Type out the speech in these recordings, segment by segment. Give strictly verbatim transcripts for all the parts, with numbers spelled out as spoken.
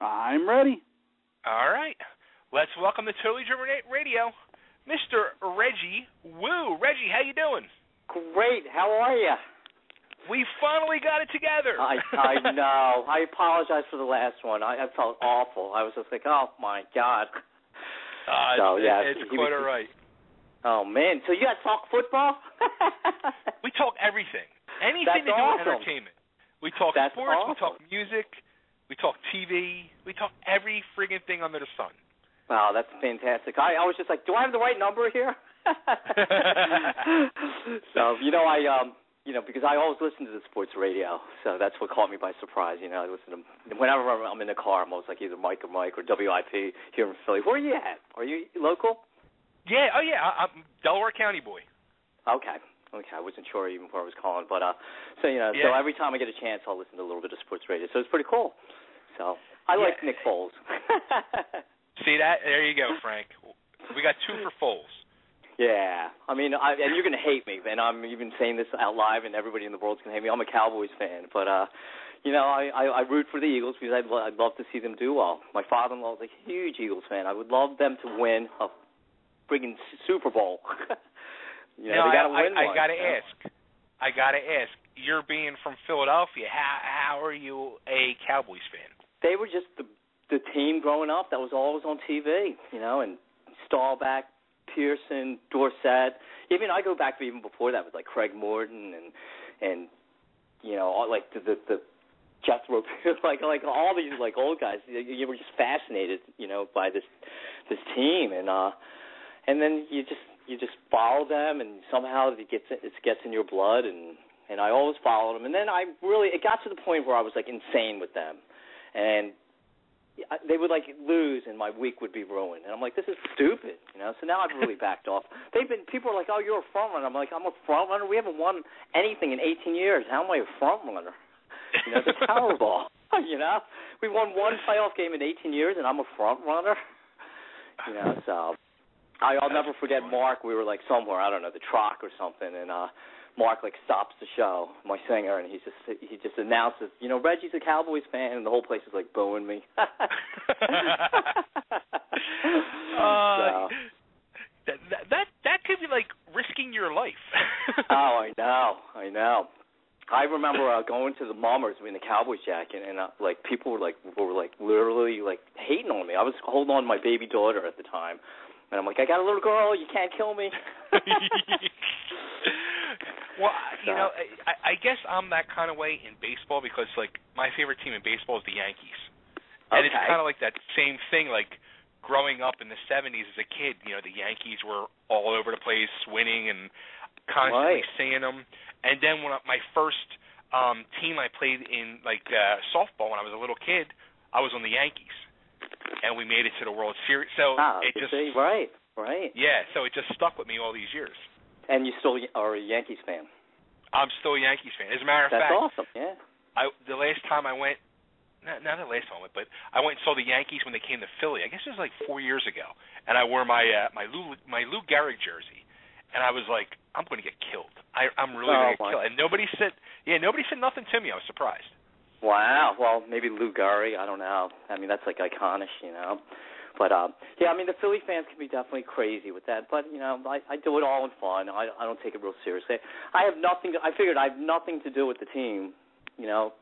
I'm ready. All right. Let's welcome to Totally Driven Radio, Mister Reggie Wu. Reggie, how you doing? Great. How are you? We finally got it together. I, I know. I apologize for the last one. I, I felt awful. I was just like, oh, my God. Uh, so, yeah, it's he, quite he, all right. Oh, man. So you guys talk football? We talk everything. Anything That's to do awesome. With entertainment. We talk That's sports. Awesome. We talk music. We talk T V. We talk every friggin' thing under the sun. Wow, that's fantastic. I, I was just like, do I have the right number here? So, you know, I um, – You know, because I always listen to the sports radio, so that's what caught me by surprise. You know, I listen to whenever I'm in the car, I'm always like either Mike or Mike or W I P here in Philly. Where are you at? Are you local? Yeah. Oh, yeah. I'm Delaware County boy. Okay. Okay. I wasn't sure even where I was calling, but uh, so you know, yeah. so every time I get a chance, I'll listen to a little bit of sports radio. So it's pretty cool. So I yeah. like Nick Foles. See that? There you go, Frank. We got two for Foles. Yeah, I mean, I, and you're going to hate me, and I'm even saying this out live, and everybody in the world's going to hate me. I'm a Cowboys fan, but, uh, you know, I, I, I root for the Eagles because I'd, lo- I'd love to see them do well. My father-in-law is a huge Eagles fan. I would love them to win a friggin' Super Bowl. You know, no, they gotta I, win I, I got to ask. I got to ask. You're being from Philadelphia. How, how are you a Cowboys fan? They were just the, the team growing up that was always on T V, you know, and Staubach, Pearson, Dorsett. Even I go back even before that with like Craig Morton and and you know all, like the the, the Jeff Labar, like like all these like old guys. You, you were just fascinated, you know, by this this team, and uh, and then you just you just follow them, and somehow it gets it gets in your blood, and and I always followed them, and then I really it got to the point where I was like insane with them, and. They would, like, lose, and my week would be ruined. And I'm like, this is stupid, you know. So now I've really backed off. They've been people are like, oh, you're a front runner. I'm like, I'm a front runner. We haven't won anything in eighteen years. How am I a front runner? You know, the Powerball. You know, we won one playoff game in eighteen years, and I'm a front runner. You know, so I, I'll never forget Mark. We were like somewhere, I don't know, the Troc or something, and uh, Mark like stops the show, my singer, and he just he just announces, you know, Reggie's a Cowboys fan, and the whole place is like booing me. uh, so. that, that that could be like risking your life. Oh, I know, I know. I remember uh, going to the Mummers in the Cowboys jacket, and uh, like people were like were like literally like hating on me. I was holding on to my baby daughter at the time, and I'm like, I got a little girl, you can't kill me. Well, you know, I, I guess I'm that kind of way in baseball because, like, my favorite team in baseball is the Yankees. And okay. It's kind of like that same thing, like, growing up in the seventies as a kid, you know, the Yankees were all over the place winning and constantly right. seeing them. And then when I, my first um, team I played in, like, uh, softball when I was a little kid, I was on the Yankees. And we made it to the World Series. So wow, it just see, right, right. Yeah, so it just stuck with me all these years. And you still are a Yankees fan? I'm still a Yankees fan. As a matter of That's fact, awesome. Yeah. I, the last time I went, not, not the last time I went, but I went and saw the Yankees when they came to Philly. I guess it was like four years ago, and I wore my uh, my Lou my Lou Gehrig jersey, and I was like, I'm going to get killed. I, I'm really oh, going to get killed. And nobody said, yeah, nobody said nothing to me. I was surprised. Wow. Well, maybe Lou Gehrig. I don't know. I mean, that's like iconic, you know. But, um, yeah, I mean, the Philly fans can be definitely crazy with that. But, you know, I, I do it all in fun. I, I don't take it real seriously. I have nothing to, I figured I have nothing to do with the team, you know.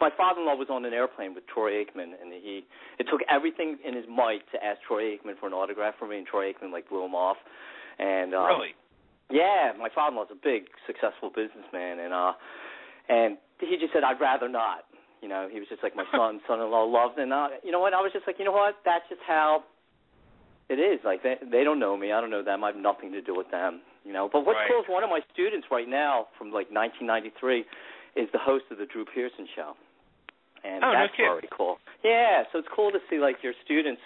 My father-in-law was on an airplane with Troy Aikman, and he it took everything in his might to ask Troy Aikman for an autograph for me, and Troy Aikman, like, blew him off. And um, really? Yeah, my father-in-law's a big, successful businessman, and uh, and he just said, I'd rather not. You know, he was just like my son, son-in-law loved, and uh, you know what? I was just like, you know what? That's just how it is. Like they, they don't know me. I don't know them. I have nothing to do with them. You know. But what's right. cool is one of my students right now from like nineteen ninety-three is the host of the Drew Pearson show, and oh, that's no pretty cool. Yeah. So it's cool to see like your students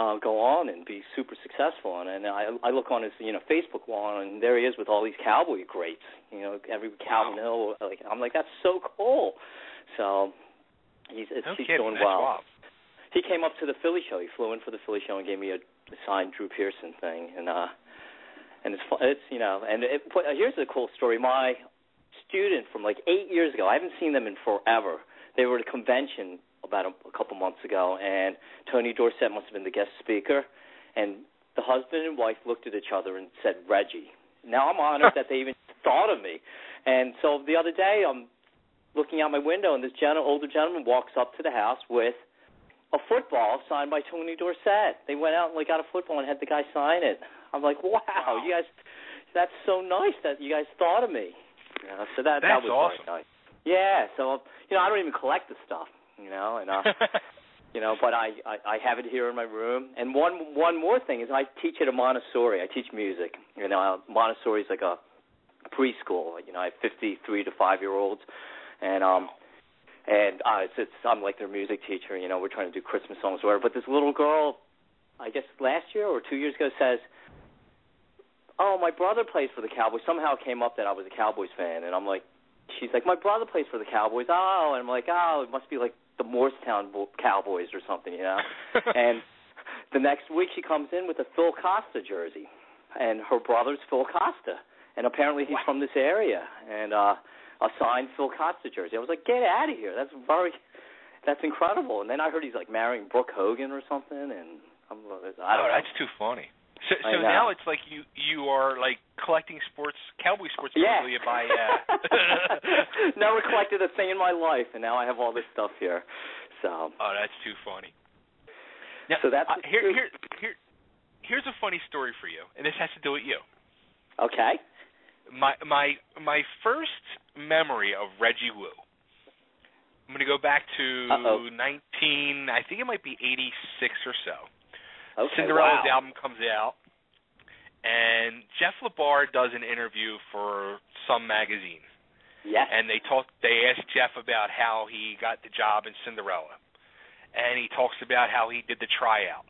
uh, go on and be super successful. And, and I, I look on his you know Facebook wall, and there he is with all these cowboy greats. You know, every Calvin wow. Hill. Like I'm like, that's so cool. So he's, no he's kidding, doing well. Wild. He came up to the Philly show. He flew in for the Philly show and gave me a signed Drew Pearson thing. And uh, and it's it's you know. And it, here's a cool story. My student from like eight years ago. I haven't seen them in forever. They were at a convention about a, a couple months ago, and Tony Dorsett must have been the guest speaker, and the husband and wife looked at each other and said, Reggie. Now I'm honored that they even thought of me. And so the other day I'm looking out my window, and this gen- older gentleman walks up to the house with a football signed by Tony Dorsett. They went out and like got a football and had the guy sign it. I'm like, wow, wow. You guys, that's so nice that you guys thought of me. You know, so that that's that was awesome. Very nice. Yeah, so you know, I don't even collect the stuff, you know, and uh, you know, but I, I, I have it here in my room. And one one more thing is I teach at a Montessori. I teach music. You know, Montessori is like a preschool. You know, I have fifty-three to five year olds, and um, and uh, it's, it's I'm like their music teacher. You know, we're trying to do Christmas songs or whatever. But this little girl, I guess last year or two years ago, says, oh, my brother plays for the Cowboys. Somehow it came up that I was a Cowboys fan, and I'm like, she's like, my brother plays for the Cowboys. Oh, and I'm like, oh, it must be like the Morristown Cowboys or something, you know. And the next week she comes in with a Phil Costa jersey, and her brother's Phil Costa, and apparently he's what? from this area, and uh, a signed Phil Costa jersey. I was like, get out of here. That's very, that's incredible. And then I heard he's like marrying Brooke Hogan or something, and I'm, I don't oh, know. That's too funny. So, so now it's like you, you are like collecting sports, cowboy sports. Yeah. By, uh... Never collected a thing in my life, and now I have all this stuff here. So. Oh, that's too funny. Now, so that's uh, here, here, here, here's a funny story for you, and this has to do with you. Okay. My my my first memory of Reggie Wu. I'm going to go back to Uh-oh. nineteen. I think it might be eighty-six or so. Okay, Cinderella's wow. album comes out, and Jeff Labar does an interview for some magazine. Yes. And they talk. They ask Jeff about how he got the job in Cinderella, and he talks about how he did the tryout.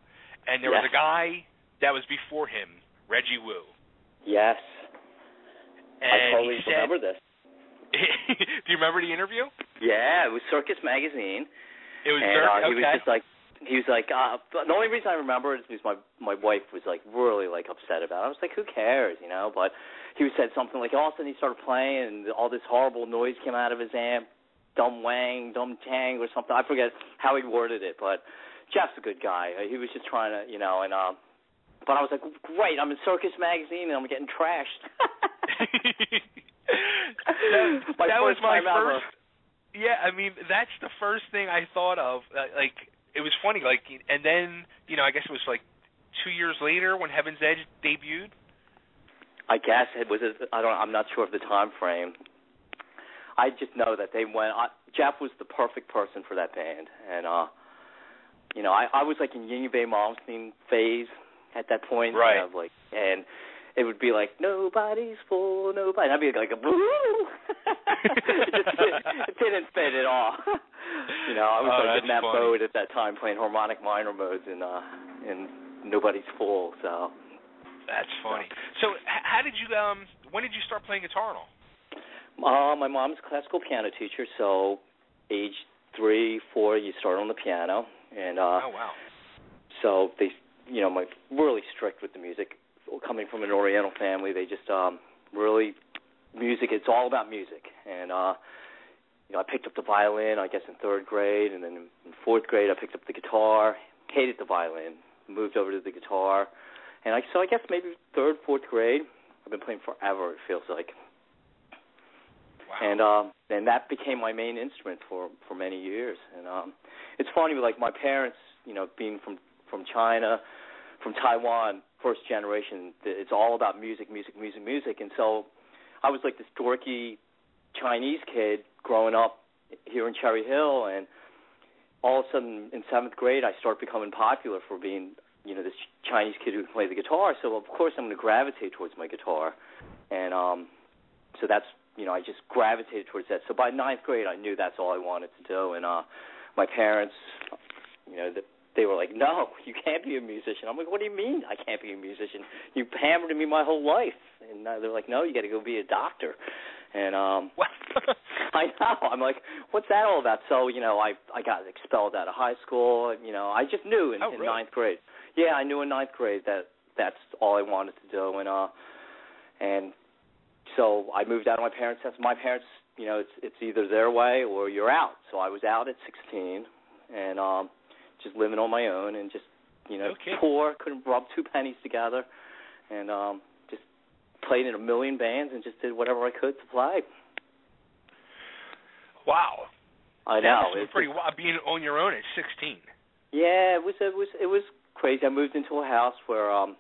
And there yes. was a guy that was before him, Reggie Wu. Yes. And I totally he said, remember this. Do you remember the interview? Yeah, it was Circus Magazine. It was Circus. Uh, okay. He was just like. He was like, uh, the only reason I remember it is because my, my wife was, like, really, like, upset about it. I was like, who cares, you know? But he said something like, all of a sudden he started playing, and all this horrible noise came out of his amp, dumb wang, dumb tang or something. I forget how he worded it, but Jeff's a good guy. He was just trying to, you know, and um, but I was like, great, I'm in Circus Magazine, and I'm getting trashed. that, my that was my first – yeah, I mean, that's the first thing I thought of, like – it was funny, like, and then, you know, I guess it was like two years later when Heaven's Edge debuted. I guess it was. A, I don't. I'm not sure of the time frame. I just know that they went. I, Jeff was the perfect person for that band, and uh, you know, I, I was like in Yingwie Malmsteen phase at that point, right? You know, like, and it would be like nobody's fool, nobody. And I'd be like, woo! it, just, it, it didn't fit at all. You know, I was oh, like in that funny. boat at that time playing harmonic minor modes and uh, and nobody's full. So that's funny. So, how did you um? When did you start playing guitar and all? Uh, my mom's a classical piano teacher, so age three, four, you start on the piano, and uh, oh wow. So they, you know, my really strict with the music. Coming from an Oriental family, they just um, really music. It's all about music, and. Uh, You know, I picked up the violin, I guess, in third grade, and then in fourth grade I picked up the guitar, hated the violin, moved over to the guitar. And I, so I guess maybe third, fourth grade, I've been playing forever, it feels like. Wow. And um, and that became my main instrument for, for many years. And um, it's funny, like my parents, you know, being from, from China, from Taiwan, first generation, it's all about music, music, music, music. And so I was like this dorky Chinese kid growing up here in Cherry Hill, and all of a sudden in seventh grade I start becoming popular for being, you know, this Chinese kid who can play the guitar. So of course I'm going to gravitate towards my guitar, and um, so that's, you know, I just gravitated towards that. So by ninth grade I knew that's all I wanted to do, and uh, my parents, you know, the, they were like, no, you can't be a musician. I'm like, what do you mean I can't be a musician? You hammered me my whole life. And they're like, no, you got to go be a doctor. And um, I know. I'm like, what's that all about? So, you know, I I got expelled out of high school. You know, I just knew in, oh, in really? ninth grade. Yeah, I knew in ninth grade that that's all I wanted to do. And uh, and so I moved out of my parents' house. My parents, you know, it's it's either their way or you're out. So I was out at sixteen, and um, just living on my own and just, you know, okay. poor, couldn't rub two pennies together, and um, just played in a million bands and just did whatever I could to play. Wow. I know. It's pretty wild being on your own at sixteen. Yeah, it was it was it was crazy. I moved into a house where um,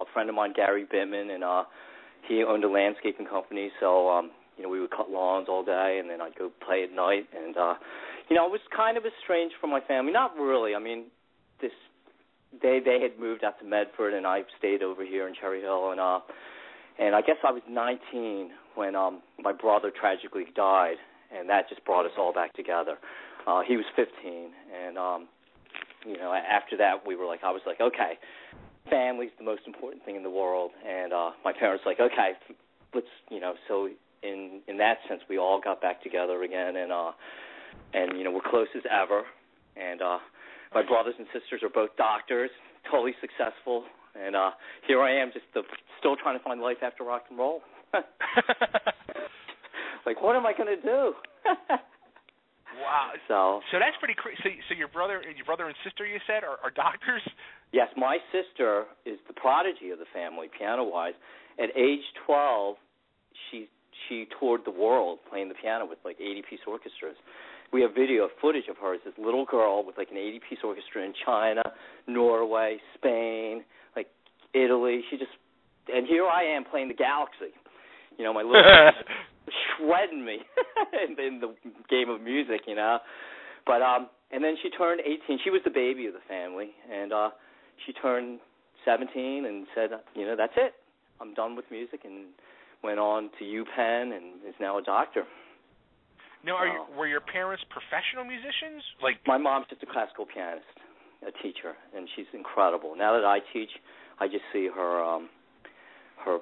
a friend of mine, Gary Berman, and uh, he owned a landscaping company. So um, you know, we would cut lawns all day, and then I'd go play at night. And uh, you know, I was kind of estranged from my family. Not really. I mean, this they they had moved out to Medford, and I stayed over here in Cherry Hill. And uh, and I guess I was nineteen when um, my brother tragically died. And that just brought us all back together. Uh, he was fifteen, and um, you know, after that, we were like, I was like, okay, family's the most important thing in the world. And uh, my parents were like, okay, let's, you know. So in in that sense, we all got back together again, and uh, and you know, we're close as ever. And uh, my brothers and sisters are both doctors, totally successful. And uh, here I am, just the, still trying to find life after rock and roll. Like, what am I going to do? Wow. So so that's pretty crazy. So, so your brother your brother and sister, you said, are, are doctors? Yes, my sister is the prodigy of the family, piano-wise. At age twelve, she she toured the world playing the piano with, like, eighty-piece orchestras. We have video footage of her as this little girl with, like, an eighty-piece orchestra in China, Norway, Spain, like, Italy. She just – and here I am playing the Galaxy. You know, my little – shredding me in, in the game of music, you know. But um, and then she turned eighteen. She was the baby of the family, and uh, she turned seventeen and said, you know, that's it. I'm done with music, and went on to U Penn and is now a doctor. Now, are you, were your parents professional musicians? Like, my mom's just a classical pianist, a teacher, and she's incredible. Now that I teach, I just see her um, her.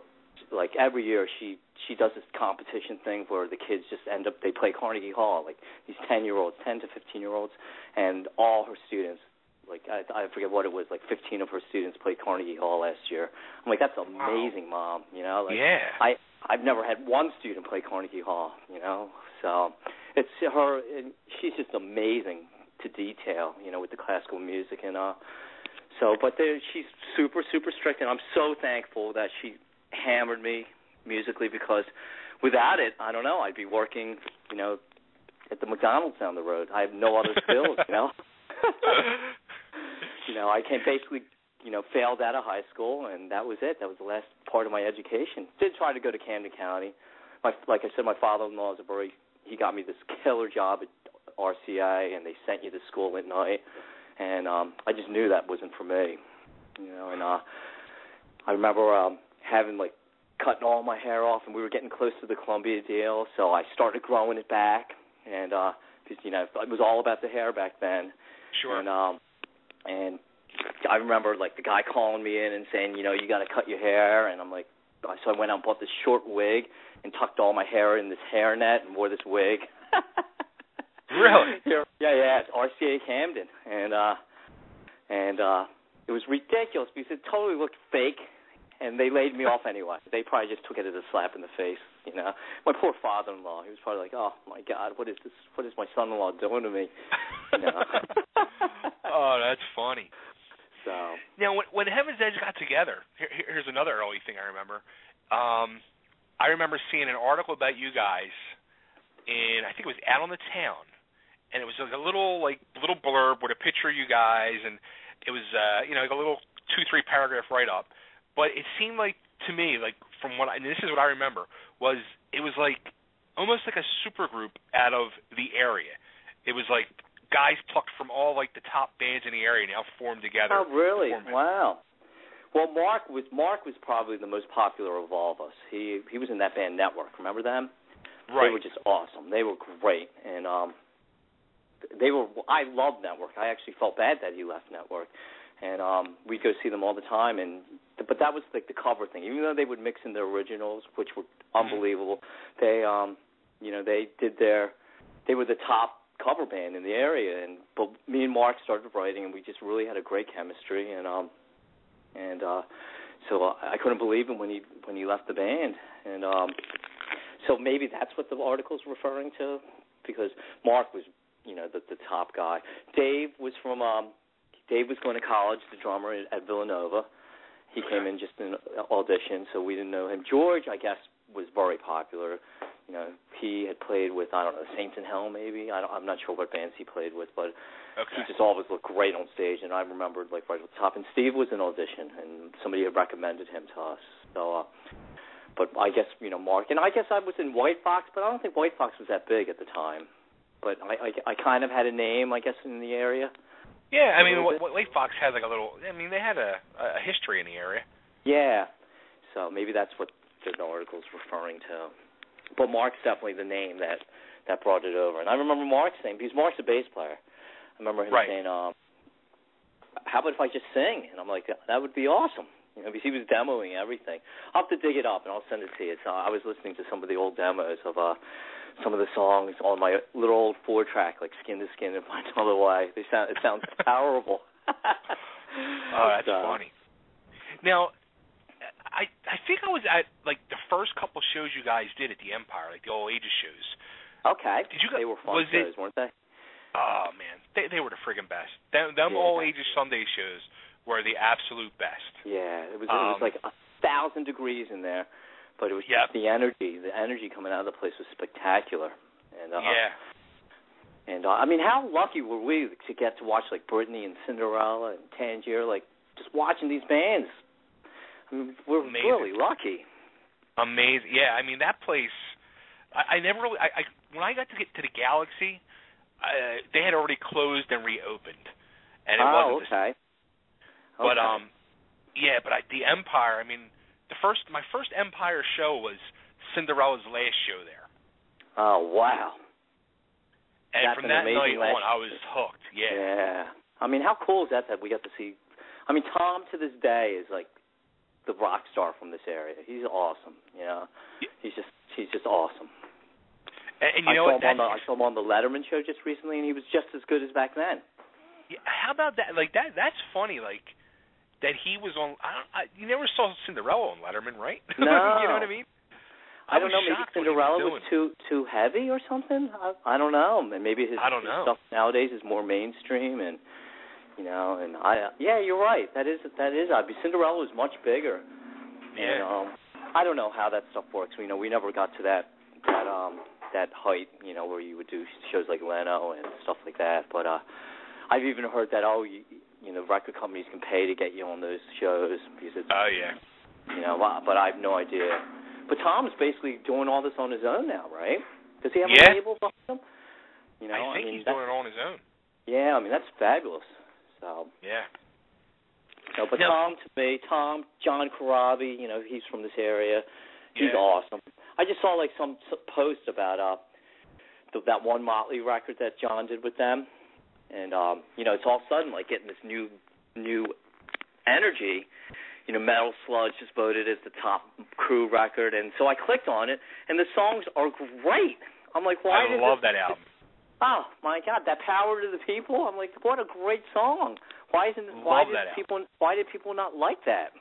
Like, every year she, she does this competition thing where the kids just end up, they play Carnegie Hall, like these ten-year-olds, ten to fifteen-year-olds, and all her students, like I, I forget what it was, like fifteen of her students played Carnegie Hall last year. I'm like, that's amazing, Mom, you know? Like, yeah. I, I've never had one student play Carnegie Hall, you know? So it's her, and she's just amazing to detail, you know, with the classical music and uh. So, but there, she's super, super strict, and I'm so thankful that she hammered me musically, because without it, I don't know, I'd be working, you know, at the McDonald's down the road. I have no other skills, you know. You know, I came basically, you know, failed out of high school, and that was it. That was the last part of my education. Did try to go to Camden County. My, like I said, my father-in-law is a very, he got me this killer job at R C A, and they sent you to school at night, and um, I just knew that wasn't for me, you know. And uh, I remember um, having, like, cutting all my hair off, and we were getting close to the Columbia deal, so I started growing it back, and uh, you know, it was all about the hair back then. Sure. And um, and I remember, like, the guy calling me in and saying, you know, you got to cut your hair, and I'm like, so I went out and bought this short wig and tucked all my hair in this hairnet and wore this wig. Really? Yeah, yeah. It's R C A Camden, and uh, and uh, it was ridiculous because it totally looked fake. And they laid me off anyway. They probably just took it as a slap in the face, you know. My poor father-in-law, he was probably like, oh, my God, what is this? What is my son-in-law doing to me? You know? Oh, that's funny. So now, when, when Heaven's Edge got together, here, here's another early thing I remember. Um, I remember seeing an article about you guys, and I think it was Out on the Town. And it was like a little, like, little blurb with a picture of you guys, and it was, uh, you know, like a little two, three-paragraph write-up. But it seemed like, to me, like, from what I, and this is what I remember, was it was like almost like a supergroup out of the area. It was like guys plucked from all, like, the top bands in the area now formed together. Oh, really? Wow. Well, Mark was Mark was probably the most popular of all of us. He he was in that band Network. Remember them? Right. They were just awesome. They were great, and um, they were. I loved Network. I actually felt bad that he left Network. And um, we'd go see them all the time, and but that was like the cover thing. Even though they would mix in their originals, which were unbelievable, they, um, you know, they did their, they were the top cover band in the area. And but me and Mark started writing, and we just really had a great chemistry. And um, and uh, so I couldn't believe him when he when he left the band. And um, so maybe that's what the article's referring to, because Mark was, you know, the, the top guy. Dave was from um, Dave was going to college, the drummer at Villanova. He came in just in audition, so we didn't know him. George, I guess, was very popular. You know, he had played with, I don't know, Saints in Hell maybe. I don't, I'm not sure what bands he played with, but okay. He just always looked great on stage, and I remembered, like, right at the top. And Steve was in audition, and somebody had recommended him to us. So, uh, but I guess, you know, Mark. And I guess I was in White Fox, but I don't think White Fox was that big at the time. But I, I, I kind of had a name, I guess, in the area. Yeah, I mean, White Fox had like a little, I mean, they had a, a history in the area. Yeah, so maybe that's what the article's referring to. But Mark's definitely the name that, that brought it over. And I remember Mark's name, because Mark's a bass player. I remember him right. saying, um, how about if I just sing? And I'm like, that would be awesome. You know, because he was demoing everything. I'll have to dig it up, and I'll send it to you. So I was listening to some of the old demos of uh, some of the songs on my little old four-track, like Skin to Skin and Find Another Way. They sound, it sounds terrible. Oh, that's so funny. Now, I I think I was at, like, the first couple shows you guys did at the Empire, like the old ages shows. Okay. Did you guys, they were fun shows, it, weren't they? Oh, man. They, they were the friggin' best. Them, them yeah, old ages Sunday shows were the absolute best. Yeah, it was, um, it was like a thousand degrees in there, but it was yep. just the energy. The energy coming out of the place was spectacular. And uh, yeah. And, uh, I mean, how lucky were we to get to watch, like, Brittany and Cinderella and Tangier, like, just watching these bands. I mean, we're Amazing. really lucky. Amazing. Yeah, I mean, that place, I, I never really, I, I, when I got to get to the Galaxy, uh, they had already closed and reopened. And it oh, wasn't okay. The, But um, yeah, but I, the Empire. I mean, the first my first Empire show was Cinderella's last show there. Oh wow! And That's from an that night on, I was hooked. Yeah. Yeah. I mean, how cool is that that we got to see? I mean, Tom to this day is like the rock star from this area. He's awesome. You know, yeah. he's just he's just awesome. And, and you I know what? The, I saw him on the Letterman show just recently, and he was just as good as back then. Yeah. How about that? Like that. That's funny. Like. That he was on, I don't, I, you never saw Cinderella on Letterman, right? No. You know what I mean? I, I don't know, maybe Cinderella was, was too too heavy or something? I, I don't know. And maybe his, I don't his know. stuff nowadays is more mainstream and, you know, and I, yeah, you're right. That is, that is, I mean, Cinderella was much bigger. Yeah. And um, I don't know how that stuff works. You know, we never got to that, that, um, that height, you know, where you would do shows like Leno and stuff like that. But uh, I've even heard that, oh, you, you know, record companies can pay to get you on those shows. Because it's, oh, yeah. You know, but I have no idea. But Tom's basically doing all this on his own now, right? Does he have yeah. a label on him? You know, I think I mean, he's doing it on his own. Yeah, I mean, that's fabulous. So Yeah. So, but no. Tom, to me, Tom, John Karabi, you know, he's from this area. He's yeah. awesome. I just saw, like, some post about uh, the, that one Motley record that John did with them. And, um, you know, it's all of a sudden like getting this new new energy. You know, Metal Sludge just voted as the top crew record. And so I clicked on it, and the songs are great. I'm like, why I love this, that album. Oh, my God, that Power to the People. I'm like, what a great song. Why isn't love why did people album. Why did people not like that?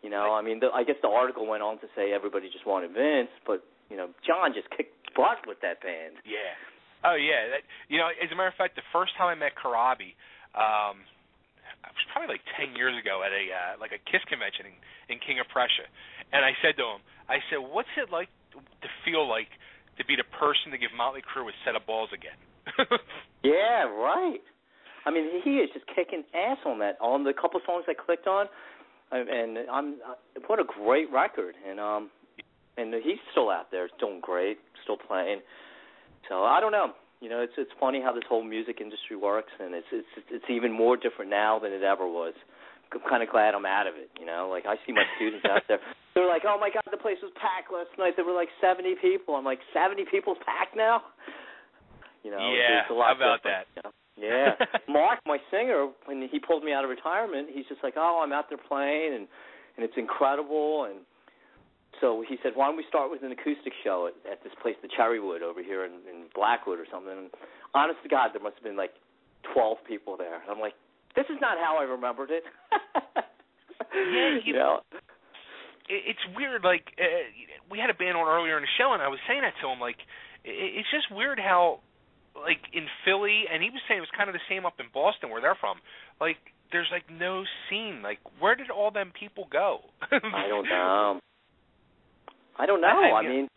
You know, I mean, the, I guess the article went on to say everybody just wanted Vince, but, you know, John just kicked butt with that band. Yeah. Oh, yeah. That, you know, as a matter of fact, the first time I met Karabi, um, it was probably like ten years ago at a uh, like a KISS convention in, in King of Prussia. And I said to him, I said, what's it like to feel like to be the person to give Motley Crue a set of balls again? Yeah, right. I mean, he is just kicking ass on that. On the couple songs I clicked on, and I'm what a great record. And, um, and he's still out there, doing great, still playing. So I don't know. You know, it's it's funny how this whole music industry works, and it's it's it's even more different now than it ever was. I'm kind of glad I'm out of it. You know, like I see my students out there. They're like, "Oh my God, the place was packed last night. There were like seventy people." I'm like, "seventy people's packed now?" You know, yeah. It's a lot how about that? You know? Yeah. Mark, my singer, when he pulled me out of retirement, he's just like, "Oh, I'm out there playing, and and it's incredible." And so he said, why don't we start with an acoustic show at, at this place, the Cherrywood over here in, in Blackwood or something. And honest to God, there must have been like twelve people there. And I'm like, this is not how I remembered it. Yeah, you know. It's weird. Like uh, we had a band on earlier in the show, and I was saying that to him. Like, it's just weird how like in Philly, and he was saying it was kind of the same up in Boston where they're from. Like, there's like no scene. Like, where did all them people go? I don't know. I don't know. I, I mean, mean,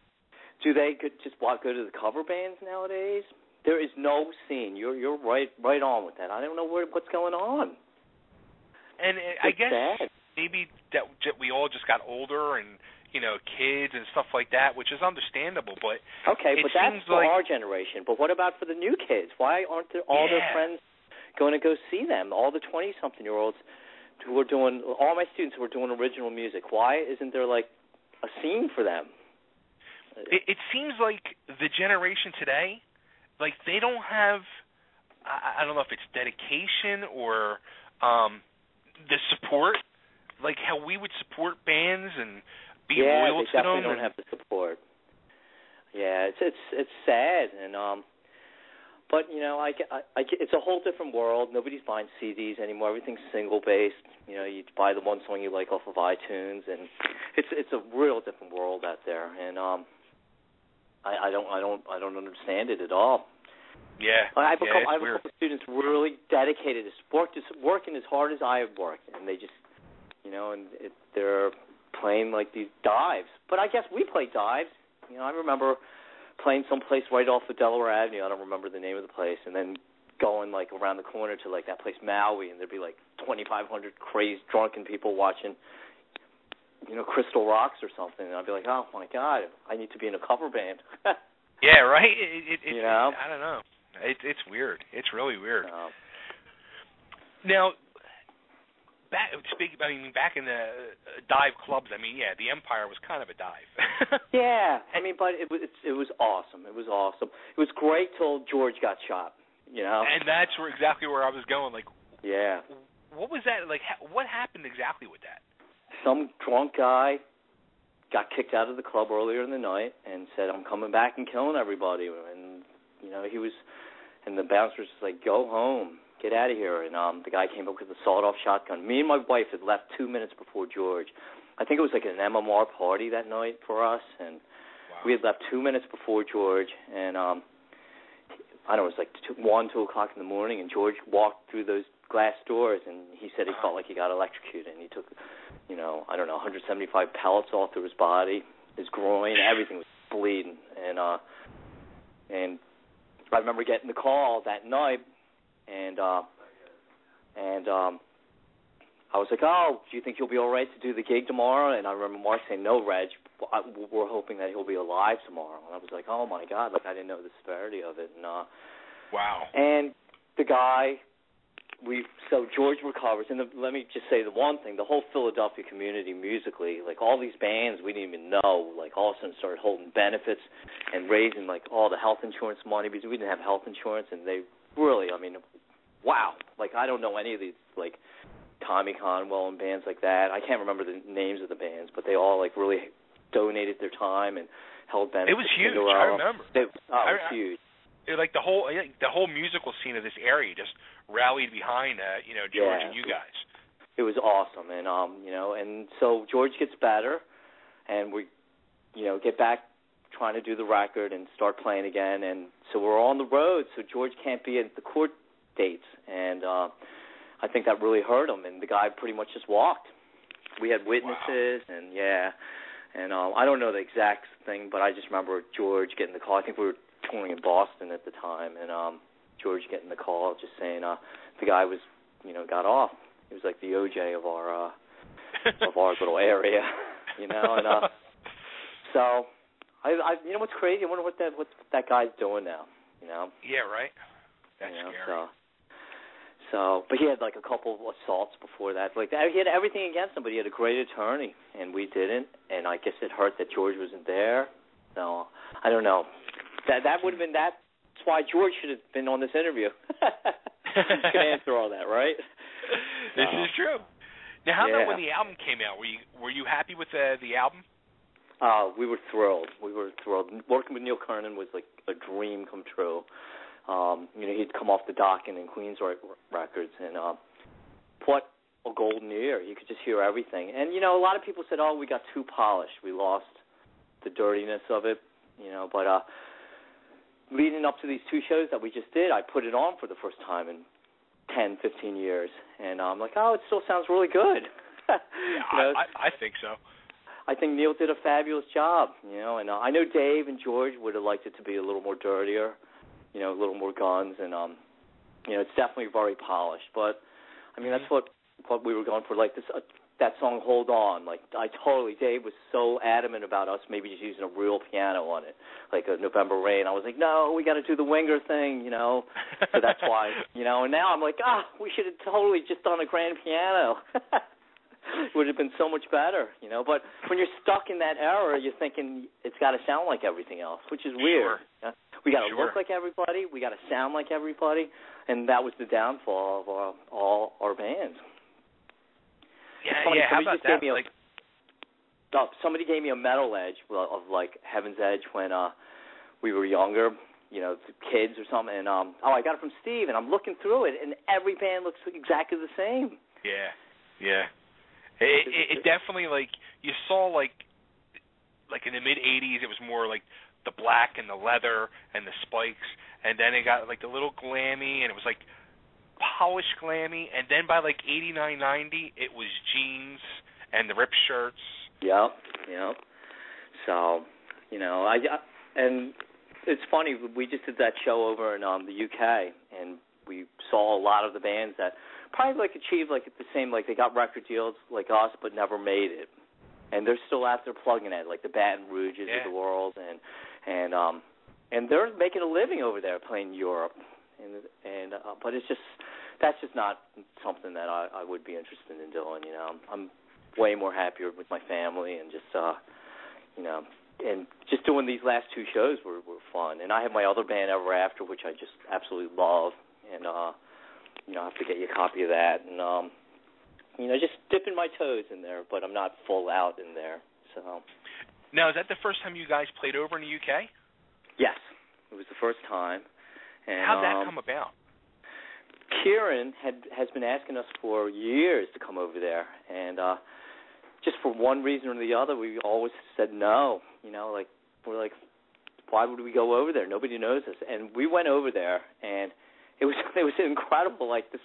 do they could just walk go to the cover bands nowadays? There is no scene. You're you're right right on with that. I don't know where, what's going on. And it, I guess sad. maybe that we all just got older and, you know, kids and stuff like that, which is understandable. But okay, it but seems that's for like, our generation. But what about for the new kids? Why aren't there, all yeah. their friends going to go see them? All the twenty-something-year-olds who are doing, all my students who are doing original music, why isn't there, like, a scene for them? It, it seems like the generation today, like, they don't have, I, I don't know if it's dedication or um, the support, like how we would support bands and be yeah, loyal to them. Yeah, they definitely don't and, have the support. Yeah, it's it's it's sad, and um, but you know, I, I, I it's a whole different world. Nobody's buying C Ds anymore. Everything's single based. You know, you buy the one song you like off of iTunes, and it's it's a real different world out there, and um. I, I don't, I don't, I don't understand it at all. Yeah, I have a yeah, couple, I have a couple of students really dedicated, worked, working as hard as I have worked, and they just, you know, and it, they're playing like these dives. But I guess we play dives. You know, I remember playing someplace right off of Delaware Avenue. I don't remember the name of the place, and then going like around the corner to like that place Maui, and there'd be like twenty-five hundred crazed, drunken people watching, you know, Crystal Rocks or something, and I'd be like, oh, my God, I need to be in a cover band. Yeah, right? It, it, you it, know? I don't know. It, it's weird. It's really weird. Um, now, back, speak, I mean, back in the dive clubs, I mean, yeah, the Empire was kind of a dive. Yeah. I mean, but it was it, it was awesome. It was awesome. It was great till George got shot, you know? And that's where, exactly where I was going. Like, yeah. What was that? Like, what happened exactly with that? Some drunk guy got kicked out of the club earlier in the night and said, I'm coming back and killing everybody. And, you know, he was, and the bouncer was just like, go home, get out of here. And um, the guy came up with a sawed-off shotgun. Me and my wife had left two minutes before George. I think it was like an M M R party that night for us. And wow. we had left two minutes before George. And um, I don't know, it was like two, one, two o'clock in the morning. And George walked through those glass doors, and he said he felt like he got electrocuted, and he took, you know, I don't know, one hundred seventy-five pellets all through his body, his groin, everything was bleeding, and uh, and I remember getting the call that night, and uh, and um, I was like, oh, do you think he'll be all right to do the gig tomorrow? And I remember Mark saying, no, Reg, we're hoping that he'll be alive tomorrow. And I was like, oh my God, like I didn't know the severity of it, and uh, wow, and the guy. We so George recovers, and the, let me just say the one thing: the whole Philadelphia community musically, like all these bands we didn't even know, like all of a sudden started holding benefits and raising like all the health insurance money because we didn't have health insurance, and they really, I mean, wow! Like I don't know any of these like Tommy Conwell and bands like that. I can't remember the names of the bands, but they all like really donated their time and held benefits. It was huge. Cinderella. I remember. They, oh, I, it was huge. It, like the whole like, the whole musical scene of this area just rallied behind uh, you know George yeah, and you guys. It was awesome, and um you know, and so George gets better, and we, you know, get back trying to do the record and start playing again, and so we're on the road. So George can't be at the court dates, and uh, I think that really hurt him. And the guy pretty much just walked. We had witnesses, wow. and yeah, and um, I don't know the exact thing, but I just remember George getting the call. I think we were touring in Boston at the time, and um, George getting the call just saying uh, the guy was, you know, got off. He was like the O J of our uh, of our little area, you know. And uh, so, I, I, you know, what's crazy? I wonder what that what that guy's doing now, you know. Yeah, right. That's you know, scary. So, so, but he had like a couple of assaults before that. Like he had everything against him, but he had a great attorney, and we didn't. And I guess it hurt that George wasn't there. So I don't know. That that would have been that. That's why George should have been on this interview. You can answer all that, right? This uh, is true. Now, how yeah. about when the album came out? Were you were you happy with the the album? Uh, we were thrilled. We were thrilled. Working with Neil Kernan was like a dream come true. Um, you know, he'd come off the dock and in Queens Records, and uh, what a golden year! You could just hear everything. And you know, a lot of people said, "Oh, we got too polished. We lost the dirtiness of it." You know, but uh. leading up to these two shows that we just did, I put it on for the first time in ten, fifteen years. And I'm like, oh, it still sounds really good. Yeah, you know, I, I, I think so. I think Neil did a fabulous job, you know. And uh, I know Dave and George would have liked it to be a little more dirtier, you know, a little more guns. And, um, you know, it's definitely very polished. But, I mean, mm-hmm. that's what, what we were going for, like this uh, that song, Hold On. Like, I totally, Dave was so adamant about us maybe just using a real piano on it, like a November Rain. I was like, no, we got to do the Winger thing, you know. So that's why, you know. And now I'm like, ah, we should have totally just done a grand piano. It would have been so much better, you know. But when you're stuck in that era, you're thinking it's got to sound like everything else, which is weird. Sure. We got to sure. look like everybody. We got to sound like everybody. And that was the downfall of our, all our bands. Yeah, funny, yeah. How about that? A, like, oh, somebody gave me a metal edge of, like, Heaven's Edge when uh, we were younger, you know, kids or something. And, um, oh, I got it from Steve, and I'm looking through it, and every band looks exactly the same. Yeah, yeah. It, it, it definitely, like, you saw, like, like in the mid-eighties, it was more, like, the black and the leather and the spikes. And then it got, like, the little glammy, and it was, like, polished glammy. And then by, like, eighty-nine, ninety, it was jeans and the ripped shirts. Yep, yep. So, you know, I, I and it's funny. We just did that show over in um, the U K, and we saw a lot of the bands that probably, like, achieved, like, the same, like, they got record deals like us but never made it. And they're still out there plugging at it, like the Baton Rouges yeah. of the world. And and um, and they're making a living over there playing Europe. And and uh, but it's just, that's just not something that I, I would be interested in doing, you know. I'm, I'm way more happier with my family and just, uh, you know, and just doing these last two shows were, were fun. And I have my other band, Ever After, which I just absolutely love. And, uh, you know, I have to get you a copy of that. And, um, you know, just dipping my toes in there, but I'm not full out in there. So. Now, is that the first time you guys played over in the U K? Yes. It was the first time. And, how'd that um, come about? Kieran had, has been asking us for years to come over there, and uh, just for one reason or the other, we always said no. You know, like, we're like, why would we go over there? Nobody knows us. And we went over there, and it was it was incredible. Like, this,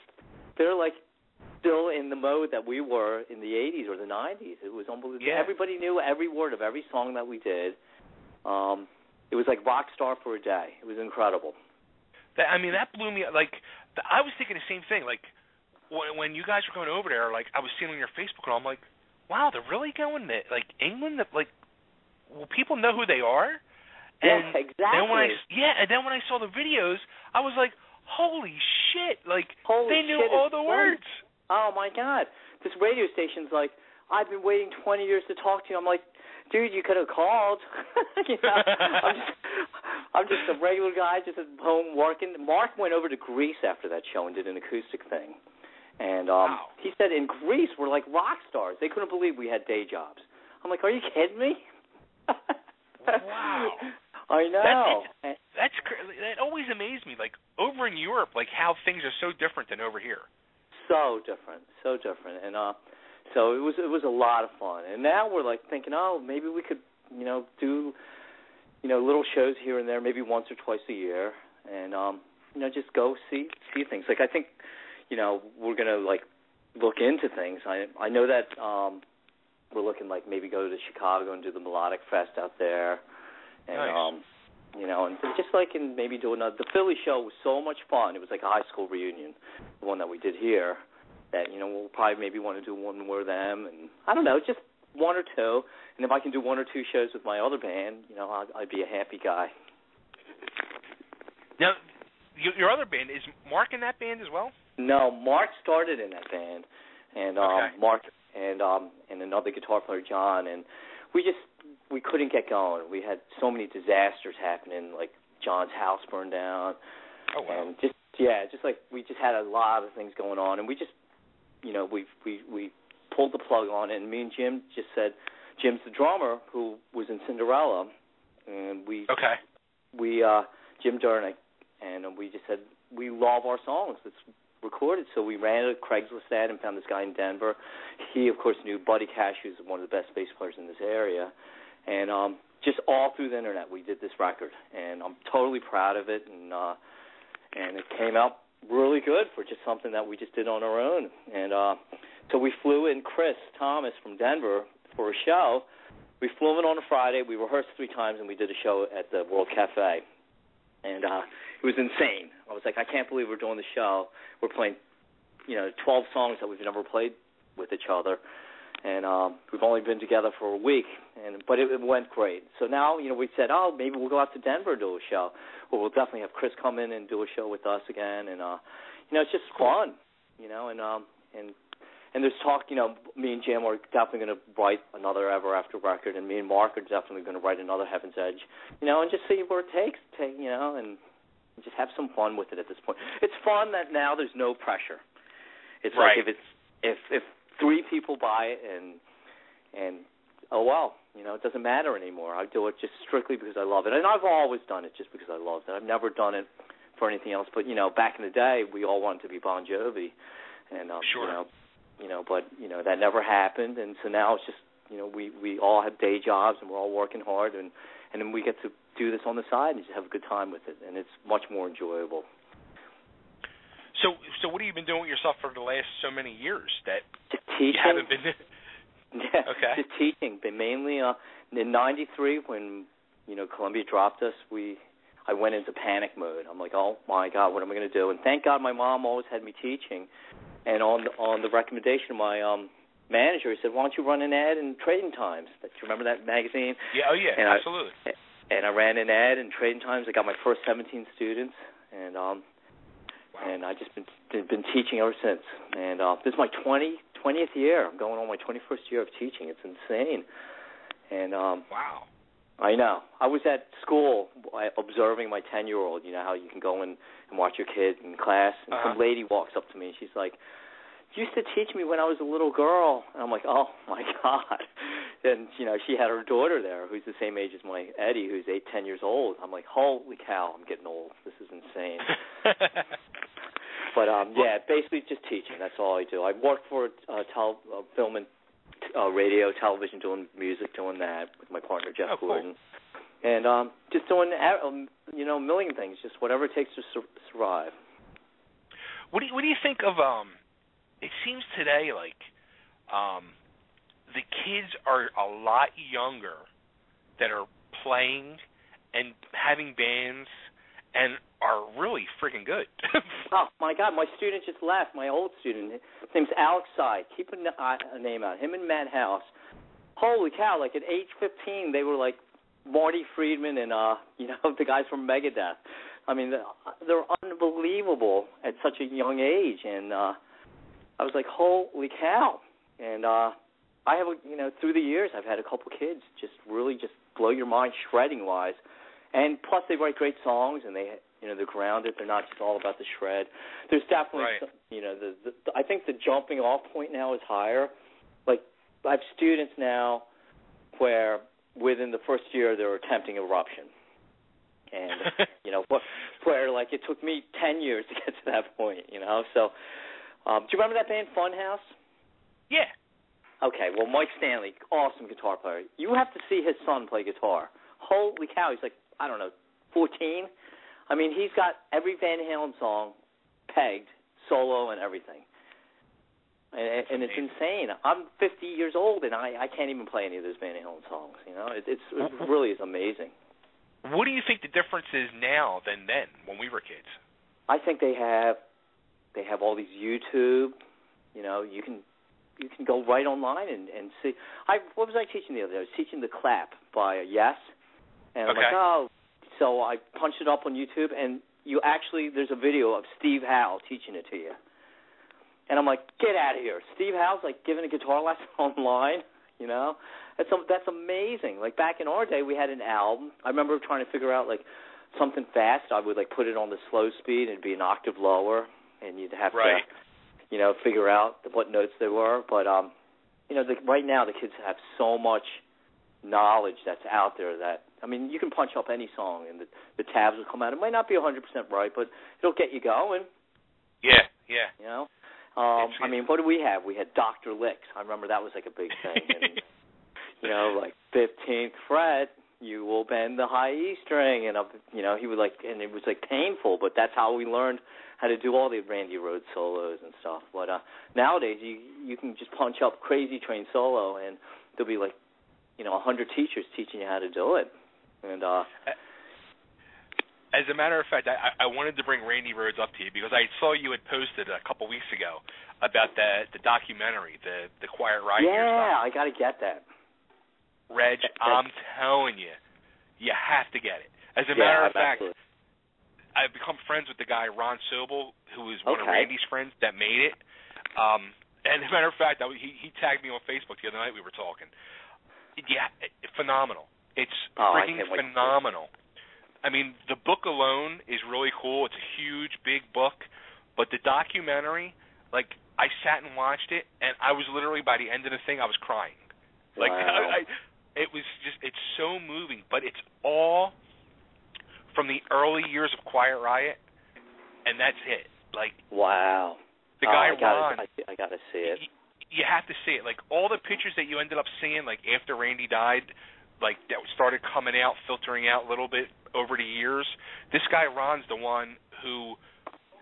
they're like still in the mode that we were in the eighties or the nineties. It was unbelievable. Yeah. Everybody knew every word of every song that we did. Um, it was like rock star for a day. It was incredible. That, I mean, that blew me. Like, the, I was thinking the same thing. Like, when, when you guys were going over there, like, I was seeing on your Facebook, and I'm like, wow, they're really going to, like, England? Like, will people know who they are? And yeah, exactly. Then when I, yeah, and then when I saw the videos, I was like, holy shit. Like, holy they knew shit all the words. Crazy. Oh, my God. This radio station's like, I've been waiting twenty years to talk to you. I'm like, dude, you could have called. You know, I'm just, I'm just a regular guy, just at home working. Mark went over to Greece after that show and did an acoustic thing, and um, wow. he said in Greece we're like rock stars. They couldn't believe we had day jobs. I'm like, are you kidding me? Wow. I know. That, that's that always amazed me. Like, over in Europe, like how things are so different than over here. So different, so different, and uh. So it was it was a lot of fun, and now we're like thinking, oh, maybe we could, you know, do, you know, little shows here and there, maybe once or twice a year, and um, you know, just go see see things. Like, I think, you know, we're gonna like look into things. I I know that um, we're looking like maybe go to Chicago and do the Melodic Fest out there, and nice. um, you know, and just like and maybe do another. The Philly show was so much fun. It was like a high school reunion, the one that we did here. That, you know, we'll probably maybe want to do one more of them, and I don't know, just one or two. And if I can do one or two shows with my other band, you know, I'd, I'd be a happy guy. Now, your other band, is Mark in that band as well? No, Mark started in that band, and um, okay. Mark and um, and another guitar player, John, and we just we couldn't get going. We had so many disasters happening, like John's house burned down. Oh wow! And just yeah, just like we just had a lot of things going on, and we just. You know, we we we pulled the plug on it, and me and Jim just said, Jim's the drummer who was in Cinderella, and we okay, we uh, Jim Durnick, and we just said we love our songs. It's recorded, so we ran a Craigslist ad and found this guy in Denver. He of course knew Buddy Cash, who's one of the best bass players in this area, and um, just all through the internet, we did this record, and I'm totally proud of it, and uh, and it came out really good for just something that we just did on our own. And uh, so we flew in Chris Thomas from Denver for a show. We flew in on a Friday. We rehearsed three times, and we did a show at the World Cafe. And uh, it was insane. I was like, I can't believe we're doing the show. We're playing, you know, twelve songs that we've never played with each other. And um, we've only been together for a week, and but it, it went great. So now, you know, we said, oh, maybe we'll go out to Denver and do a show. Well, we'll definitely have Chris come in and do a show with us again. And, uh, you know, it's just fun, you know. And um, and and there's talk, you know, me and Jim are definitely going to write another Ever After record, and me and Mark are definitely going to write another Heaven's Edge, you know, and just see where it takes, take, you know, and just have some fun with it at this point. It's fun that now there's no pressure. It's right. Like if it's if if three people buy it, and and oh well, you know, it doesn't matter anymore. I do it just strictly because I love it, and I've always done it just because I love it. I've never done it for anything else. But you know, back in the day, we all wanted to be Bon Jovi, and um, sure. you know, you know, but you know that never happened, and so now it's just you know we we all have day jobs and we're all working hard, and and then we get to do this on the side and just have a good time with it, and it's much more enjoyable. So, so what have you been doing with yourself for the last so many years that you haven't been? Yeah, okay. Just teaching, but mainly uh, in ninety-three when you know Columbia dropped us, we I went into panic mode. I'm like, oh my God, what am I going to do? And thank God my mom always had me teaching, and on on the recommendation of my um, manager, he said, why don't you run an ad in Trading Times? Do you remember that magazine? Yeah, oh yeah, and absolutely. I, and I ran an ad in Trading Times. I got my first seventeen students, and um. Wow. And I've just been been teaching ever since. And uh, this is my twentieth year. I'm going on my twenty-first year of teaching. It's insane. And um, wow. I know. I was at school observing my ten-year-old. You know how you can go in and watch your kid in class. And uh-huh. Some lady walks up to me, and she's like, you used to teach me when I was a little girl. And I'm like, oh, my God. And, you know, she had her daughter there who's the same age as my Eddie, who's eight, ten years old. I'm like, holy cow, I'm getting old. This is insane. But, um, yeah, basically just teaching. That's all I do. I work for uh, tel- uh, film and uh, radio, television, doing music, doing that with my partner, Jeff oh, Gordon. Cool. And um, just doing, um, you know, a million things, just whatever it takes to sur- survive. What do you, what do you think of um, – it seems today like um, – the kids are a lot younger that are playing and having bands and are really freaking good. Oh, my God. My student just left, my old student. His name's Alex Side. Keep a name out. Him and Matt House. Holy cow, like at age fifteen, they were like Marty Friedman and, uh, you know, the guys from Megadeth. I mean, they're unbelievable at such a young age. And uh, I was like, holy cow. And, uh, I have, you know, through the years, I've had a couple kids just really just blow your mind shredding-wise. And plus they write great songs, and they, you know, they're grounded. They're not just all about the shred. There's definitely, right. some, you know, the, the, I think the jumping-off point now is higher. Like, I have students now where within the first year they're attempting Eruption. And, you know, where, like, it took me ten years to get to that point, you know. So um, do you remember that band Funhouse? Yeah. Okay, well, Mike Stanley, awesome guitar player. You have to see his son play guitar. Holy cow, he's like, I don't know, fourteen? I mean, he's got every Van Halen song pegged, solo and everything. And, and it's insane. I'm fifty years old, and I, I can't even play any of those Van Halen songs. You know, it, it's, it really is amazing. What do you think the difference is now than then, when we were kids? I think they have they have all these YouTube, you know, you can... You can go right online and, and see. I What was I teaching the other day? I was teaching The Clap by Yes. And I'm okay. like, oh. So I punched it up on YouTube, and you actually, there's a video of Steve Howe teaching it to you. And I'm like, get out of here. Steve Howe's, like, giving a guitar lesson online, you know? That's, that's amazing. Like, back in our day, we had an album. I remember trying to figure out, like, something fast. I would, like, put it on the slow speed and be an octave lower, and you'd have right. to... you know, figure out what notes they were. But, um, you know, the, right now the kids have so much knowledge that's out there that, I mean, you can punch up any song and the, the tabs will come out. It might not be one hundred percent right, but it'll get you going. Yeah, yeah. You know? Um, I mean, what do we have? We had Doctor Licks. I remember that was like a big thing. And, you know, like fifteenth fret, you will bend the high E string, and up, you know, he would like, and it was like painful, but that's how we learned how to do all the Randy Rhoads solos and stuff. But uh, nowadays, you you can just punch up Crazy Train solo, and there'll be like, you know, a hundred teachers teaching you how to do it. And uh, as a matter of fact, I, I wanted to bring Randy Rhoads up to you because I saw you had posted a couple weeks ago about the the documentary, the the Quiet Riot. Yeah, I got to get that. Reg, I'm telling you, you have to get it. As a yeah, matter of fact, absolutely. I've become friends with the guy, Ron Sobel, who is one okay. of Randy's friends that made it. Um, and as a matter of fact, I, he, he tagged me on Facebook the other night. We were talking. Yeah, it, phenomenal. It's oh, freaking I phenomenal. I mean, the book alone is really cool. It's a huge, big book. But the documentary, like, I sat and watched it, and I was literally, by the end of the thing, I was crying. Like, wow. I... I It was just, it's so moving, but it's all from the early years of Quiet Riot, and that's it. Like, wow. The guy oh, I gotta, Ron. I, I got to see it. You, you have to see it. Like, all the pictures that you ended up seeing, like, after Randy died, like, that started coming out, filtering out a little bit over the years. This guy, Ron's the one who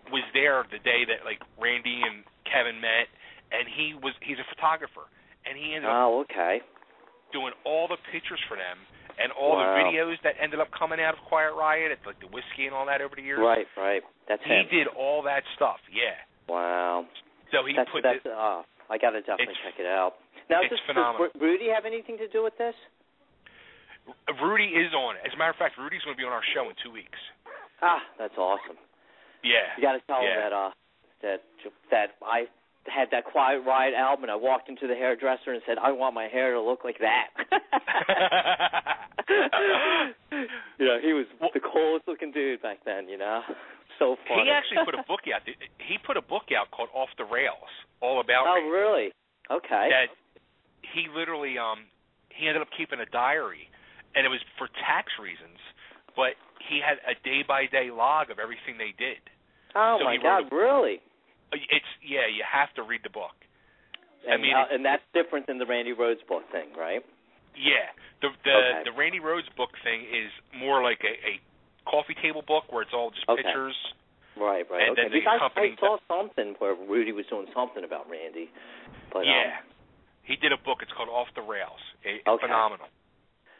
was there the day that, like, Randy and Kevin met, and he was, he's a photographer, and he ended oh, up. Oh, okay. doing all the pictures for them and all wow. the videos that ended up coming out of Quiet Riot, at like the whiskey and all that over the years. Right, right. That's he him. He did all that stuff. Yeah. Wow. So he that's, put that's, this. Oh, I gotta definitely check it out. Now, it's does, phenomenal. Does Rudy have anything to do with this? Rudy is on it. As a matter of fact, Rudy's going to be on our show in two weeks. Ah, that's awesome. Yeah. You gotta tell yeah. him that uh, that that I. had that Quiet Riot album, and I walked into the hairdresser and said, I want my hair to look like that. You know, he was well, the coolest looking dude back then, you know. So funny. He actually put a book out. He put a book out called Off the Rails, all about Oh, rails. Really? Okay. That he literally, um, he ended up keeping a diary, and it was for tax reasons, but he had a day-by-day log of everything they did. Oh, so my God, really? It's yeah, you have to read the book. And, I mean, uh, and that's different than the Randy Rhoads book thing, right? Yeah, the the, okay. the Randy Rhoads book thing is more like a, a coffee table book where it's all just okay. pictures. Right, right. And okay. then the I, I saw something where Rudy was doing something about Randy. But, yeah, um, he did a book. It's called Off the Rails. It, okay. Phenomenal.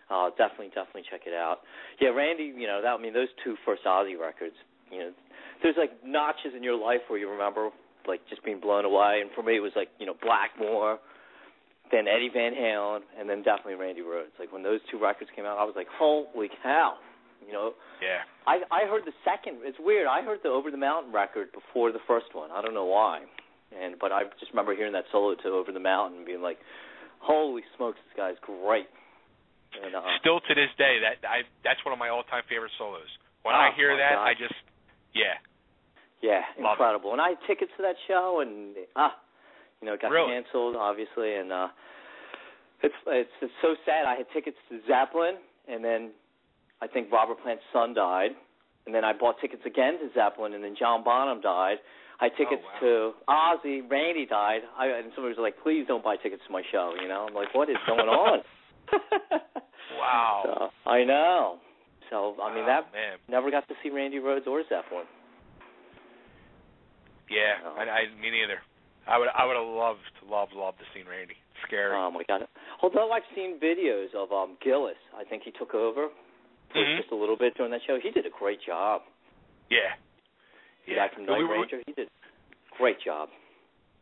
Uh, definitely, definitely check it out. Yeah, Randy. You know, that I mean, those two first Ozzy records. You know, there's like notches in your life where you remember. Like just being blown away, and for me it was like, you know, Blackmore, then Eddie Van Halen, and then definitely Randy Rhoads. Like when those two records came out, I was like, holy cow, you know. Yeah. I I heard the second. It's weird. I heard the Over the Mountain record before the first one. I don't know why, and but I just remember hearing that solo to Over the Mountain and being like, holy smokes, this guy's great. And, uh, still to this day, that I that's one of my all time favorite solos. When oh, I hear that, God. I just yeah. Yeah, incredible. And I had tickets to that show, and ah, you know, it got really? canceled, obviously. And uh, it's, it's it's so sad. I had tickets to Zeppelin, and then I think Robert Plant's son died, and then I bought tickets again to Zeppelin, and then John Bonham died. I had tickets oh, wow. to Ozzy. Randy died, I, and somebody was like, "Please don't buy tickets to my show." You know, I'm like, "What is going on?" Wow. So, I know. So I mean, wow, that man. Never got to see Randy Rhoads or Zeppelin. Yeah, oh. I, I, me neither. I would, I would have loved, loved, loved to see Randy. It's scary. Oh my God! Although I've seen videos of um, Gillis, I think he took over for mm-hmm. just a little bit during that show. He did a great job. Yeah, yeah. The guy from Night we, Ranger, we, he did a great job.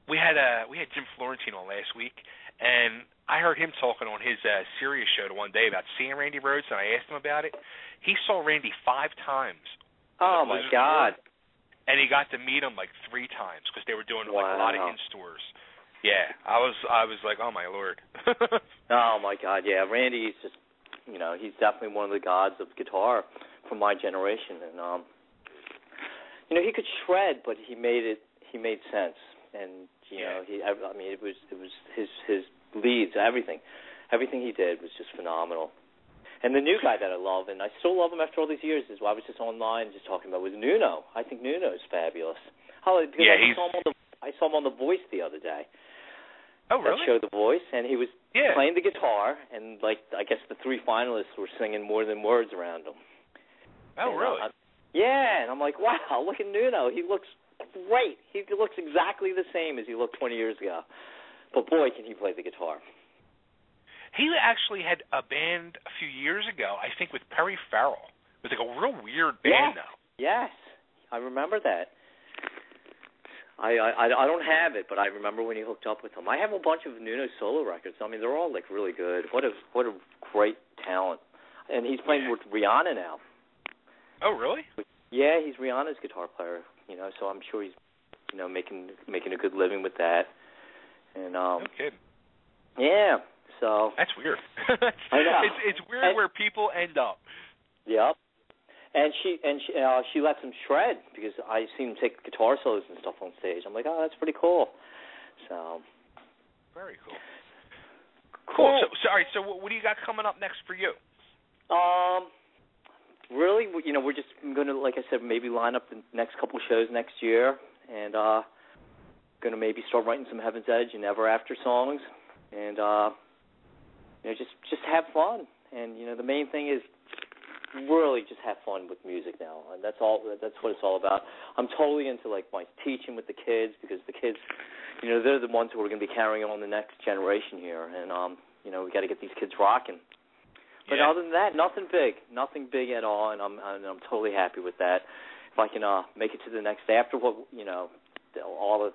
We had a, we had Jim Florentine on last week, and I heard him talking on his uh, Sirius show the one day about seeing Randy Rhoads, and I asked him about it. He saw Randy five times. Oh my God. Tour. And he got to meet him like three times because they were doing like wow. a lot of in stores. Yeah, I was I was like, oh my Lord. Oh my God, yeah. Randy's just, you know, he's definitely one of the gods of guitar from my generation, and um, you know, he could shred, but he made it. He made sense, and you yeah. know, he. I, I mean, it was it was his his leads, everything, everything he did was just phenomenal. And the new guy that I love, and I still love him after all these years, is why I was just online just talking about was Nuno. I think Nuno is fabulous. How, because yeah, I, saw him on the, I saw him on The Voice the other day. Oh, really? That show The Voice, and he was yeah. playing the guitar, and like I guess the three finalists were singing More Than Words around him. Oh, and really? I, I, yeah, and I'm like, wow, look at Nuno. He looks great. He looks exactly the same as he looked twenty years ago. But boy, can he play the guitar. He actually had a band a few years ago, I think, with Perry Farrell. It was like a real weird band, yes. though. Yes, I remember that. I, I I don't have it, but I remember when he hooked up with him. I have a bunch of Nuno solo records. I mean, they're all like really good. What a what a great talent! And he's playing yeah. with Rihanna now. Oh, really? Yeah, he's Rihanna's guitar player. You know, so I'm sure he's you know making making a good living with that. And um, no kidding. Yeah. So that's weird. I know. It's it's weird and, where people end up. Yep. And she and she, uh, she lets him shred because I see him take guitar solos and stuff on stage. I'm like, oh, that's pretty cool. So, very cool. Cool. cool. So, so, all right. So, what do you got coming up next for you? Um, really, you know, we're just going to, like I said, maybe line up the next couple shows next year, and uh, going to maybe start writing some Heaven's Edge and Ever After songs, and uh, you know, just just have fun. And you know, the main thing is. Really, just have fun with music now, and that's all. That's what it's all about. I'm totally into like my teaching with the kids because the kids, you know, they're the ones who are going to be carrying on the next generation here, and um, you know, we got to get these kids rocking. But yeah. other than that, nothing big, nothing big at all, and I'm and I'm totally happy with that. If I can uh, make it to the next after what you know, all the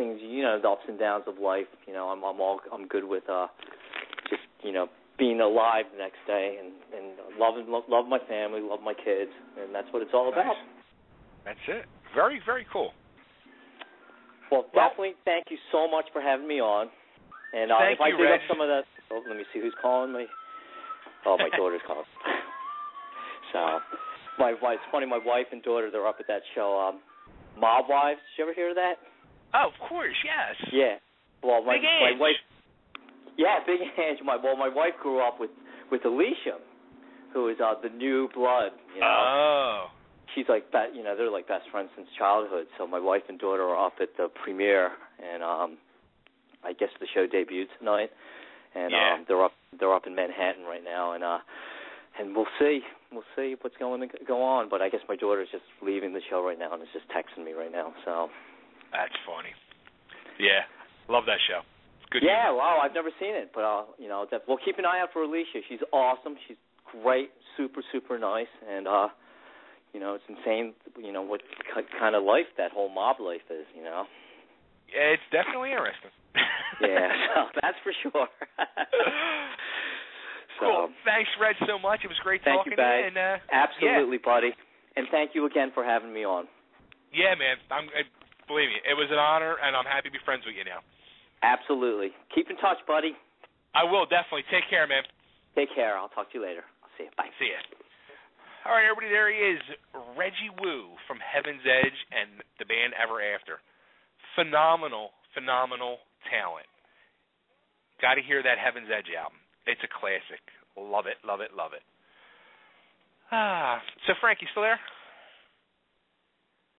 things you know, the ups and downs of life, you know, I'm I'm all I'm good with uh, just you know. being alive the next day and, and loving, love, love my family, love my kids, and that's what it's all nice. about. That's it. Very, very cool. Well, well, definitely thank you so much for having me on. And uh, if you, I dig Reg. up some of that, oh, let me see who's calling me. Oh, my daughter's calling. So, my wife, it's funny, my wife and daughter, they're up at that show, um, Mob Wives. Did you ever hear of that? Oh, of course, yes. Yeah. Well, my, my wife. Yeah, Big Ange. My, well, my wife grew up with, with Alicia, who is uh, the new blood. You know? Oh. She's like, you know, they're like best friends since childhood. So my wife and daughter are up at the premiere, and um, I guess the show debuted tonight, and yeah. um, they're up they're up in Manhattan right now, and uh, and we'll see we'll see what's going to go on. But I guess my daughter's just leaving the show right now and is just texting me right now. So. That's funny. Yeah, love that show. Good yeah, wow, well, I've never seen it, but uh, you know, def- we'll keep an eye out for Alicia. She's awesome. She's great, super, super nice, and uh, you know, it's insane. You know what kind of life that whole mob life is. You know. Yeah, it's definitely interesting. yeah, so, that's for sure. so, cool. Thanks, Reg, so much. It was great thank talking you, to you. And, uh, Absolutely, yeah. buddy. And thank you again for having me on. Yeah, man. I'm I, believe me, it was an honor, and I'm happy to be friends with you now. Absolutely. Keep in touch, buddy. I will, definitely. Take care, man. Take care. I'll talk to you later. I'll see you. Bye. See ya. All right, everybody, there he is, Reggie Wu from Heaven's Edge and the band Ever After. Phenomenal, phenomenal talent. Got to hear that Heaven's Edge album. It's a classic. Love it, love it, love it. Ah, so, Frank, you still there?